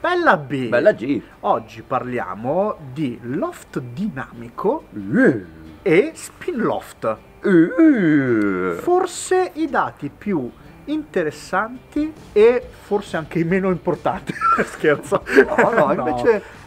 Bella B! Bella G! Oggi parliamo di loft dinamico e spin loft. Forse i dati più interessanti e forse anche i meno importanti. Scherzo. No.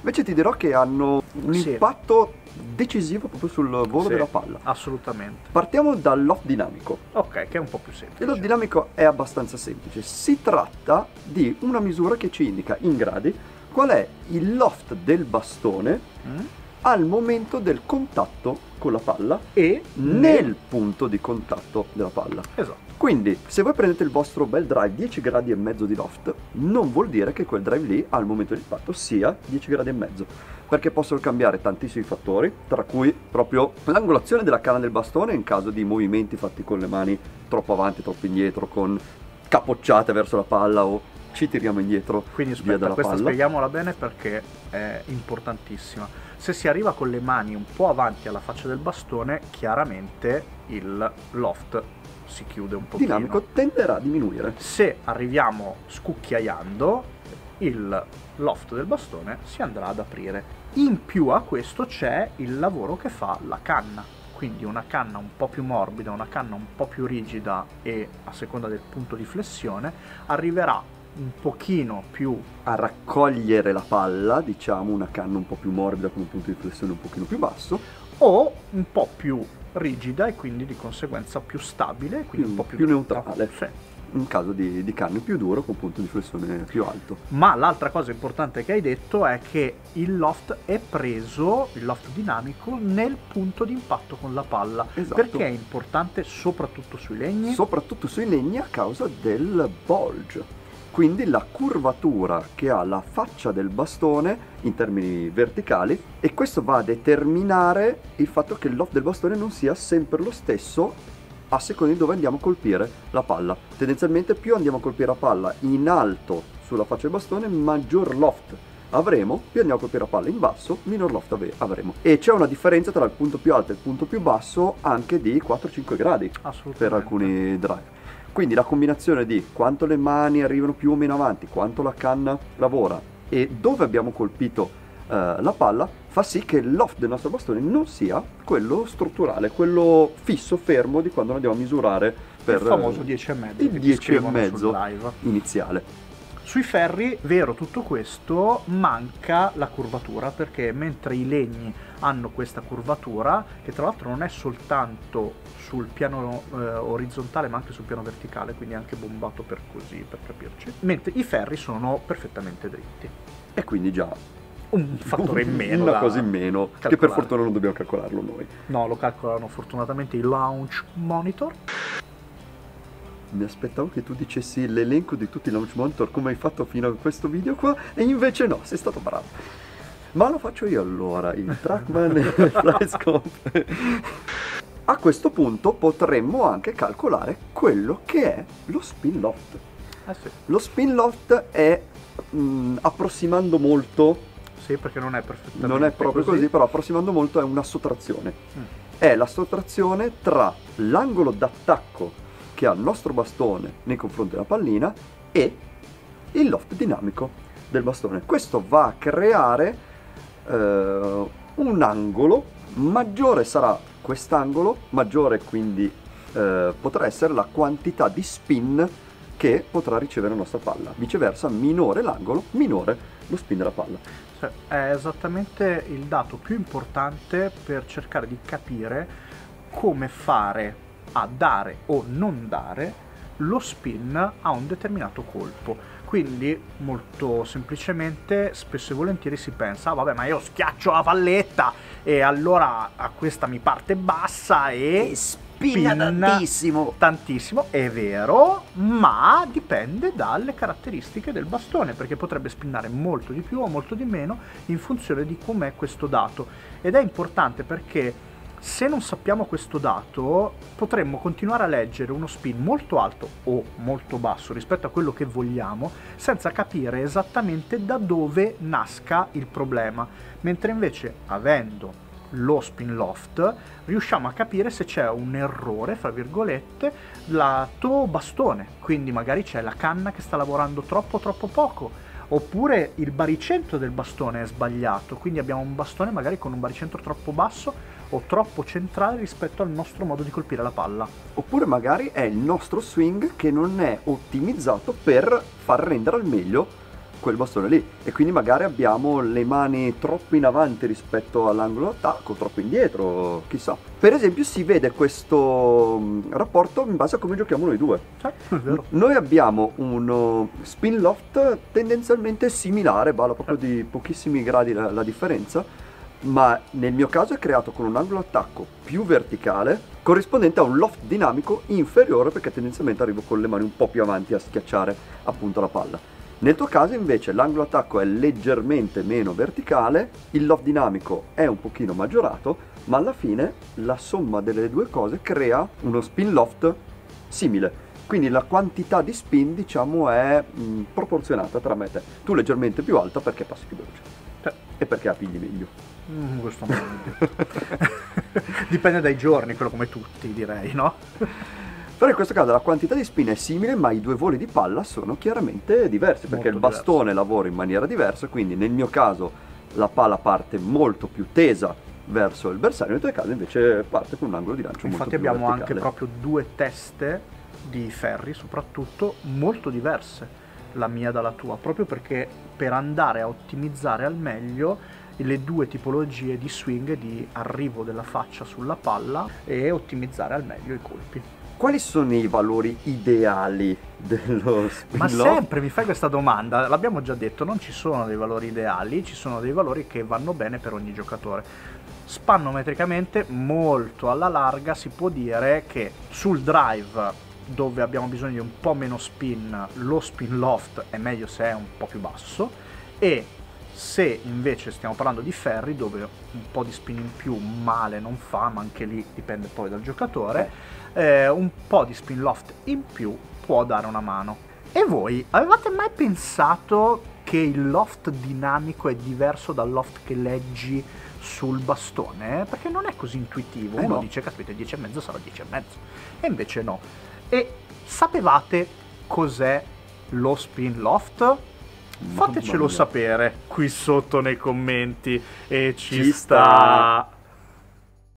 Invece ti dirò che hanno un impatto decisivo proprio sul volo della palla. Assolutamente. Partiamo dal loft dinamico. Ok, che è un po' più semplice. Il loft dinamico è abbastanza semplice. Si tratta di una misura che ci indica in gradi qual è il loft del bastone al momento del contatto con la palla e nel punto di contatto della palla. Esatto. Quindi se voi prendete il vostro bel drive 10 gradi e mezzo di loft, non vuol dire che quel drive lì al momento di impatto sia 10 gradi e mezzo, perché possono cambiare tantissimi fattori, tra cui proprio l'angolazione della canna del bastone in caso di movimenti fatti con le mani troppo avanti, troppo indietro, con capocciate verso la palla o ci tiriamo indietro. Quindi aspetta, questa spieghiamola bene perché è importantissima. Se si arriva con le mani un po' avanti alla faccia del bastone, chiaramente il loft si chiude un po'. Dinamico tenderà a diminuire. Se arriviamo scucchiaiando, il loft del bastone si andrà ad aprire. In più a questo c'è il lavoro che fa la canna. Quindi una canna un po' più morbida, una canna un po' più rigida e a seconda del punto di flessione arriverà un pochino più a raccogliere la palla, diciamo una canna un po' più morbida con un punto di flessione un pochino più basso, o un po' più rigida e quindi di conseguenza più stabile, quindi un po' più neutrale. In caso di canne più duro con punto di flessione più alto. Ma l'altra cosa importante che hai detto è che il loft è preso, il loft dinamico, nel punto di impatto con la palla. Esatto. Perché è importante soprattutto sui legni? Soprattutto sui legni a causa del bulge. Quindi la curvatura che ha la faccia del bastone in termini verticali, e questo va a determinare il fatto che il loft del bastone non sia sempre lo stesso a seconda di dove andiamo a colpire la palla. Tendenzialmente più andiamo a colpire la palla in alto sulla faccia del bastone, maggior loft avremo, più andiamo a colpire la palla in basso, minor loft avremo. E c'è una differenza tra il punto più alto e il punto più basso anche di 4-5 gradi per alcuni drive. Quindi la combinazione di quanto le mani arrivano più o meno avanti, quanto la canna lavora e dove abbiamo colpito la palla fa sì che il loft del nostro bastone non sia quello strutturale, quello fisso, fermo di quando andiamo a misurare per il famoso 10,5, il 10,5 iniziale. Sui ferri, vero tutto questo, manca la curvatura, perché mentre i legni hanno questa curvatura, che tra l'altro non è soltanto sul piano orizzontale ma anche sul piano verticale, quindi è anche bombato per così, per capirci, mentre i ferri sono perfettamente dritti. E quindi già un fattore in meno, una cosa in meno calcolare. Che per fortuna non dobbiamo calcolarlo noi. No, lo calcolano fortunatamente i launch monitor. Mi aspettavo che tu dicessi l'elenco di tutti i launch monitor come hai fatto fino a questo video qua, e invece no, sei stato bravo. Ma lo faccio io allora, il Trackman e il Flyscope. A questo punto potremmo anche calcolare quello che è lo spin loft. Lo spin loft è approssimando molto. Sì, perché non è perfettamente così. Non è proprio così, però approssimando molto è una sottrazione. È la sottrazione tra l'angolo d'attacco che ha il nostro bastone nei confronti della pallina e il loft dinamico del bastone. Questo va a creare un angolo, maggiore sarà quest'angolo, maggiore quindi potrà essere la quantità di spin che potrà ricevere la nostra palla. Viceversa, minore l'angolo, minore lo spin della palla. Cioè, è esattamente il dato più importante per cercare di capire come fare a dare o non dare lo spin a un determinato colpo. Quindi molto semplicemente spesso e volentieri si pensa, ah, vabbè, ma io schiaccio la palletta e allora a questa mi parte bassa e spina tantissimo. Tantissimo, è vero, ma dipende dalle caratteristiche del bastone, perché potrebbe spinnare molto di più o molto di meno in funzione di com'è questo dato. Ed è importante perché se non sappiamo questo dato potremmo continuare a leggere uno spin molto alto o molto basso rispetto a quello che vogliamo, senza capire esattamente da dove nasca il problema, mentre invece avendo lo spin loft riusciamo a capire se c'è un errore, fra virgolette, lato bastone. Quindi magari c'è la canna che sta lavorando troppo poco, oppure il baricentro del bastone è sbagliato, quindi abbiamo un bastone magari con un baricentro troppo basso o troppo centrale rispetto al nostro modo di colpire la palla. Oppure magari è il nostro swing che non è ottimizzato per far rendere al meglio quel bastone lì, e quindi magari abbiamo le mani troppo in avanti rispetto all'angolo d'attacco, troppo indietro, chissà. Per esempio si vede questo rapporto in base a come giochiamo noi due. Certo, è vero. Noi abbiamo uno spin loft tendenzialmente similare, va proprio di pochissimi gradi la differenza, ma nel mio caso è creato con un angolo d'attacco più verticale corrispondente a un loft dinamico inferiore, perché tendenzialmente arrivo con le mani un po' più avanti a schiacciare appunto la palla. Nel tuo caso invece l'angolo attacco è leggermente meno verticale, il loft dinamico è un pochino maggiorato, ma alla fine la somma delle due cose crea uno spin loft simile. Quindi la quantità di spin, diciamo, è proporzionata tra me e te. Tu leggermente più alta perché passi più veloce. E perché la pigli meglio. Questo non è dipende dai giorni, quello come tutti direi, no? Però in questo caso la quantità di spin è simile, ma i due voli di palla sono chiaramente diversi, perché il bastone lavora in maniera diversa, quindi nel mio caso la palla parte molto più tesa verso il bersaglio, nel tuo caso invece parte con un angolo di lancio molto più verticale. Infatti abbiamo anche proprio due teste di ferri, soprattutto, molto diverse, la mia dalla tua, proprio perché per andare a ottimizzare al meglio le due tipologie di swing, di arrivo della faccia sulla palla e ottimizzare al meglio i colpi. Quali sono i valori ideali dello spin loft? Ma sempre mi fai questa domanda, l'abbiamo già detto, non ci sono dei valori ideali, ci sono dei valori che vanno bene per ogni giocatore. Spannometricamente, molto alla larga, si può dire che sul drive, dove abbiamo bisogno di un po' meno spin, lo spin loft è meglio se è un po' più basso, e se invece stiamo parlando di ferri, dove un po' di spin in più male non fa, ma anche lì dipende poi dal giocatore, un po' di spin loft in più può dare una mano. E voi avevate mai pensato che il loft dinamico è diverso dal loft che leggi sul bastone? Perché non è così intuitivo, uno dice caspita 10,5 sarà 10,5, e invece no. E sapevate cos'è lo spin loft? Fatecelo sapere qui sotto nei commenti e ci sta.